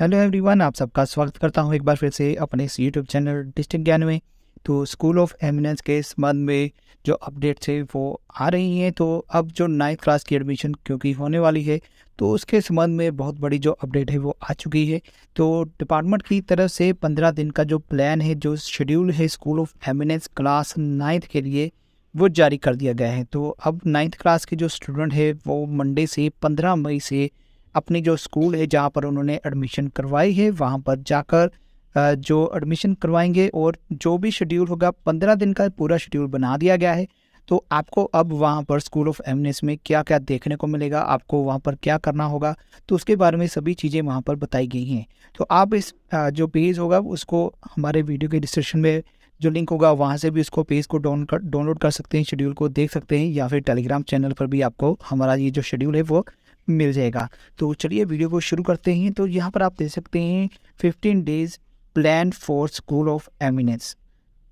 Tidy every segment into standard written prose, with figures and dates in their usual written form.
Hello everyone, आप सबका स्वागत करता हूं एक बार फिर से अपने इस यूट्यूब चैनल डिस्ट्रिक्ट ज्ञान में। तो स्कूल ऑफ एमिनेंस के संबंध में जो अपडेट्स है वो आ रही हैं। तो अब जो 9th क्लास की एडमिशन क्योंकि होने वाली है तो उसके संबंध में बहुत बड़ी जो अपडेट है वो आ चुकी है। तो डिपार्टमेंट की तरफ से 15 दिन का जो प्लान है, जो शेड्यूल है school of eminence class 9th के लिए, वो जारी कर दिया गया है। तो अब 9th क्लास के जो स्टूडेंट है वो मंडे से 15 मई से अपनी जो स्कूल है जहाँ पर उन्होंने एडमिशन करवाई है वहाँ पर जाकर जो एडमिशन करवाएंगे और जो भी शेड्यूल होगा 15 दिन का पूरा शेड्यूल बना दिया गया है। तो आपको अब वहाँ पर स्कूल ऑफ एमिनेंस में क्या क्या देखने को मिलेगा, आपको वहाँ पर क्या करना होगा, तो उसके बारे में सभी चीज़ें वहाँ पर बताई गई हैं। तो आप इस जो पेज होगा उसको हमारे वीडियो के डिस्क्रिप्शन में जो लिंक होगा वहाँ से भी उसको पेज को डाउनलोड कर सकते हैं, शेड्यूल को देख सकते हैं, या फिर टेलीग्राम चैनल पर भी आपको हमारा ये जो शेड्यूल है वो मिल जाएगा। तो चलिए वीडियो को शुरू करते हैं। तो यहाँ पर आप देख सकते हैं 15 days plan for school of eminence.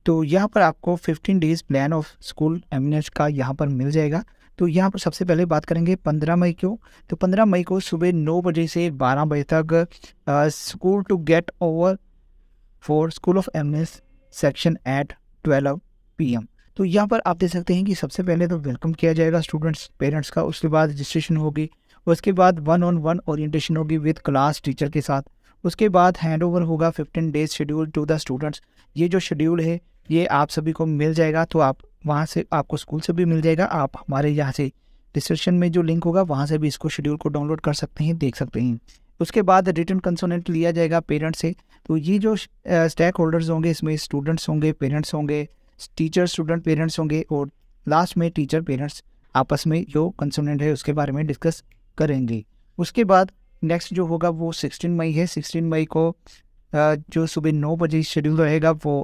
तो यहाँ पर आपको 15 days plan of school eminence का यहाँ पर मिल जाएगा। तो यहाँ पर सबसे पहले बात करेंगे 15 मई को। तो 15 मई को सुबह 9 बजे से 12 बजे तक school to get over for school of eminence section at 12 PM। तो यहाँ पर आप देख सकते हैं कि सबसे पहले तो वेलकम किया जाएगा स्टूडेंट्स पेरेंट्स का, उसके बाद रजिस्ट्रेशन होगी, उसके बाद 1-on-1 ओरिएंटेशन होगी विद क्लास टीचर के साथ, उसके बाद हैंडओवर होगा 15 days schedule to the students. ये जो शेड्यूल है ये आप सभी को मिल जाएगा। तो आप वहाँ से आपको स्कूल से भी मिल जाएगा, आप हमारे यहाँ से डिस्क्रिप्शन में जो लिंक होगा वहाँ से भी इसको शेड्यूल को डाउनलोड कर सकते हैं, देख सकते हैं। उसके बाद रिटन कंसोनेंट लिया जाएगा पेरेंट्स से। तो ये जो स्टेक होल्डर्स होंगे इसमें स्टूडेंट्स होंगे, पेरेंट्स होंगे, टीचर स्टूडेंट पेरेंट्स होंगे, और लास्ट में टीचर पेरेंट्स आपस में जो कंसोनेंट है उसके बारे में डिस्कस करेंगे। उसके बाद नेक्स्ट जो होगा वो 16 मई है। 16 मई को जो सुबह 9 बजे शेड्यूल रहेगा वो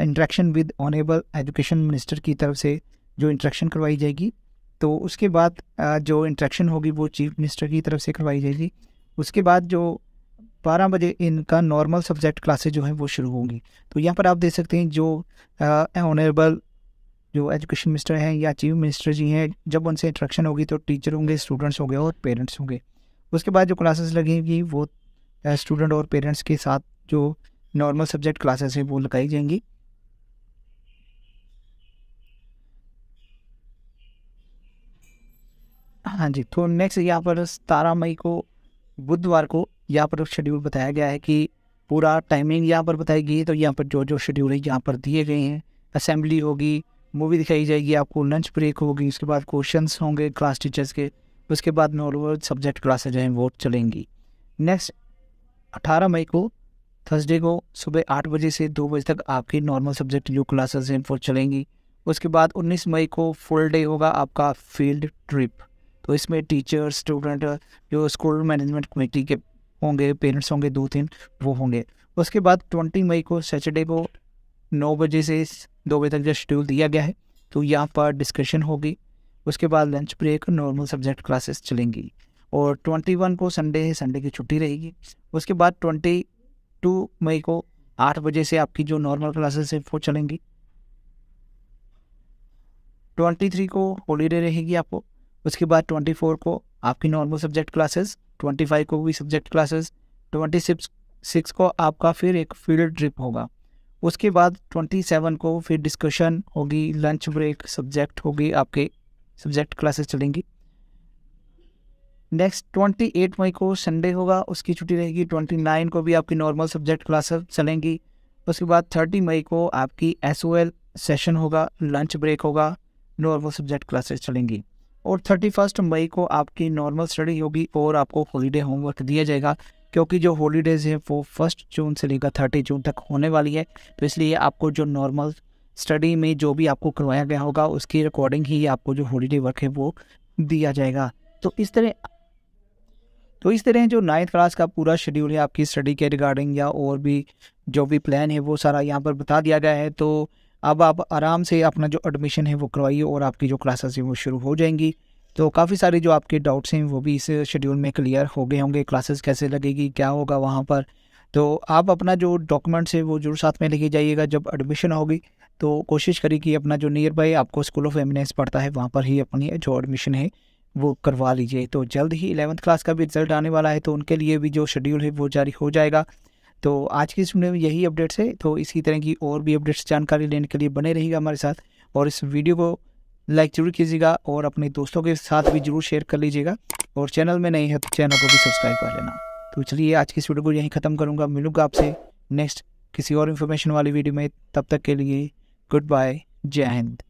interaction with honourable education minister की तरफ से जो इंटरेक्शन करवाई जाएगी। तो उसके बाद जो इंटरेक्शन होगी वो चीफ मिनिस्टर की तरफ से करवाई जाएगी। उसके बाद जो 12 बजे इनका नॉर्मल सब्जेक्ट क्लासेज जो है वो शुरू होंगी। तो यहाँ पर आप देख सकते हैं जो ऑनरेबल जो एजुकेशन मिनिस्टर हैं या चीफ मिनिस्टर जी हैं, जब उनसे इंटरेक्शन होगी तो टीचर होंगे, स्टूडेंट्स होंगे और पेरेंट्स होंगे। उसके बाद जो क्लासेस लगेंगी वो स्टूडेंट और पेरेंट्स के साथ जो नॉर्मल सब्जेक्ट क्लासेस हैं वो लगाई जाएंगी। हाँ जी। तो नेक्स्ट यहाँ पर 17 मई को बुधवार को यहाँ पर शेड्यूल बताया गया है कि पूरा टाइमिंग यहाँ पर बताई गई है। तो यहाँ पर जो जो शेड्यूल है यहाँ पर दिए गए हैं, असेंबली होगी, मूवी दिखाई जाएगी आपको, लंच ब्रेक होगी, उसके बाद क्वेश्चंस होंगे क्लास टीचर्स के, उसके बाद नॉर्मल सब्जेक्ट क्लासेज हैं वो चलेंगी। नेक्स्ट 18 मई को थर्सडे को सुबह 8 बजे से 2 बजे तक आपकी नॉर्मल सब्जेक्ट जो क्लासेज हैं वो चलेंगी। उसके बाद 19 मई को फुल डे होगा आपका फील्ड ट्रिप। तो इसमें टीचर स्टूडेंट जो स्कूल मैनेजमेंट कमेटी के होंगे, पेरेंट्स होंगे 2-3 वो होंगे। उसके बाद 20 मई को सैटरडे को 9 बजे से 2 बजे तक जो शेड्यूल दिया गया है तो यहाँ पर डिस्कशन होगी, उसके बाद lunch break, normal subject classes चलेंगी। और 21 को संडे है, संडे की छुट्टी रहेगी। उसके बाद 22 मई को 8 बजे से आपकी जो नॉर्मल क्लासेस है वो चलेंगी। 23 को हॉलीडे रहेगी आपको। उसके बाद 24 को आपकी नॉर्मल सब्जेक्ट क्लासेस, 25 को भी सब्जेक्ट क्लासेस, 26 को आपका फिर एक फील्ड ट्रिप होगा। उसके बाद 27 को फिर डिस्कशन होगी, लंच ब्रेक, सब्जेक्ट होगी, आपके सब्जेक्ट क्लासेस चलेंगी। नेक्स्ट 28 मई को संडे होगा, उसकी छुट्टी रहेगी। 29 को भी आपकी नॉर्मल सब्जेक्ट क्लासेस चलेंगी। उसके बाद 30 मई को आपकी SOE सेशन होगा, लंच ब्रेक होगा, नॉर्मल सब्जेक्ट क्लासेस चलेंगी। और 31 मई को आपकी नॉर्मल स्टडी होगी और आपको हॉलीडे होमवर्क दिया जाएगा, क्योंकि जो हॉलीडेज़ है वो 1 जून से लेकर 30 जून तक होने वाली है। तो इसलिए आपको जो नॉर्मल स्टडी में जो भी आपको करवाया गया होगा उसकी अकॉर्डिंग ही आपको जो हॉलीडे वर्क है वो दिया जाएगा। तो इस तरह जो 9th क्लास का पूरा शेड्यूल है आपकी स्टडी के रिगार्डिंग या और भी जो भी प्लान है वो सारा यहाँ पर बता दिया गया है। तो अब आप आराम से अपना जो एडमिशन है वो करवाइए और आपकी जो क्लासेस हैं वो शुरू हो जाएंगी। तो काफ़ी सारे जो आपके डाउट्स हैं वो भी इस शेड्यूल में क्लियर हो गए होंगे, क्लासेस कैसे लगेगी, क्या होगा वहाँ पर। तो आप अपना जो डॉक्यूमेंट्स है वो जरूर साथ में लेके जाइएगा। जब एडमिशन होगी तो कोशिश करिए कि अपना जो नियर बाय आपको स्कूल ऑफ एमिनेंस पड़ता है वहाँ पर ही अपनी जो एडमिशन है वो करवा लीजिए। तो जल्द ही 11th क्लास का भी रिजल्ट आने वाला है, तो उनके लिए भी जो शेड्यूल है वो जारी हो जाएगा। तो आज की इस वीडियो में यही अपडेट्स है। तो इसी तरह की और भी अपडेट्स जानकारी लेने के लिए बने रहिएगा हमारे साथ, और इस वीडियो को लाइक जरूर कीजिएगा और अपने दोस्तों के साथ भी जरूर शेयर कर लीजिएगा, और चैनल में नहीं है तो चैनल को भी सब्सक्राइब कर लेना। तो चलिए आज की इस वीडियो को यहीं ख़त्म करूँगा, मिलूँगा आपसे नेक्स्ट किसी और इन्फॉर्मेशन वाली वीडियो में। तब तक के लिए गुड बाय, जय हिंद।